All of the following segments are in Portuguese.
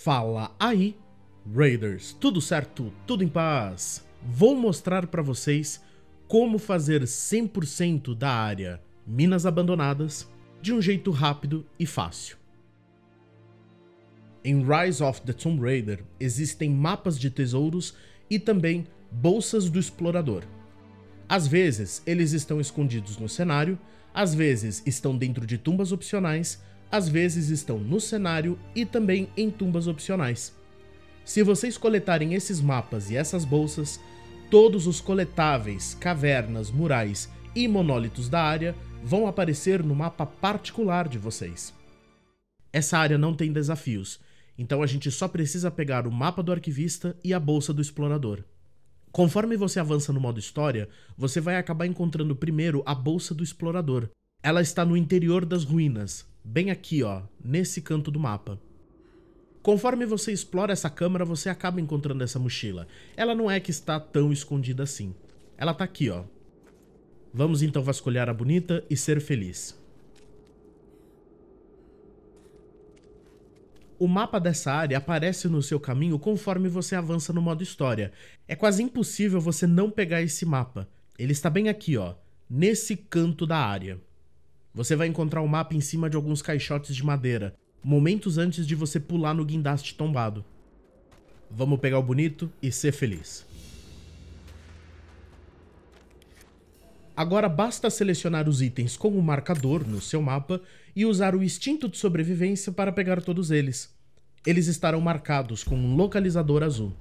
Fala aí, Raiders! Tudo certo? Tudo em paz? Vou mostrar para vocês como fazer 100% da área Minas Abandonadas de um jeito rápido e fácil. Em Rise of the Tomb Raider existem mapas de tesouros e também bolsas do explorador. Às vezes eles estão escondidos no cenário, às vezes estão dentro de tumbas opcionais, às vezes estão no cenário e também em tumbas opcionais. Se vocês coletarem esses mapas e essas bolsas, todos os coletáveis, cavernas, murais e monólitos da área vão aparecer no mapa particular de vocês. Essa área não tem desafios, então a gente só precisa pegar o mapa do arquivista e a bolsa do explorador. Conforme você avança no modo história, você vai acabar encontrando primeiro a bolsa do explorador. Ela está no interior das ruínas, bem aqui ó, nesse canto do mapa. Conforme você explora essa câmara, você acaba encontrando essa mochila. Ela não é que está tão escondida assim. Ela tá aqui ó. Vamos então vasculhar a bonita e ser feliz. O mapa dessa área aparece no seu caminho conforme você avança no modo história. É quase impossível você não pegar esse mapa. Ele está bem aqui ó, nesse canto da área. Você vai encontrar o mapa em cima de alguns caixotes de madeira, momentos antes de você pular no guindaste tombado. Vamos pegar o bonito e ser feliz. Agora basta selecionar os itens com o marcador no seu mapa e usar o instinto de sobrevivência para pegar todos eles. Eles estarão marcados com um localizador azul.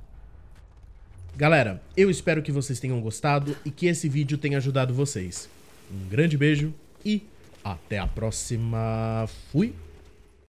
Galera, eu espero que vocês tenham gostado e que esse vídeo tenha ajudado vocês. Um grande beijo e até a próxima. Fui!